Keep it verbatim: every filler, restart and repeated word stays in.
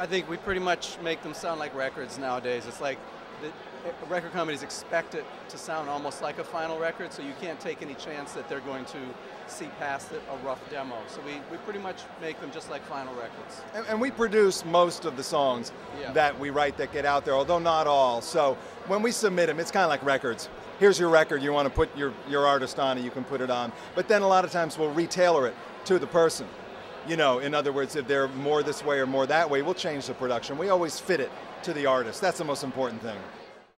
I think we pretty much make them sound like records nowadays. It's like the record companies expect it to sound almost like a final record, so you can't take any chance that they're going to see past it, a rough demo. So we, we pretty much make them just like final records. And, and we produce most of the songs yeah. that we write that get out there, although not all. So when we submit them, it's kind of like records. Here's your record, you want to put your, your artist on it, you can put it on. But then a lot of times we'll retailor it to the person. You know, in other words, if they're more this way or more that way, we'll change the production. We always fit it to the artist. That's the most important thing.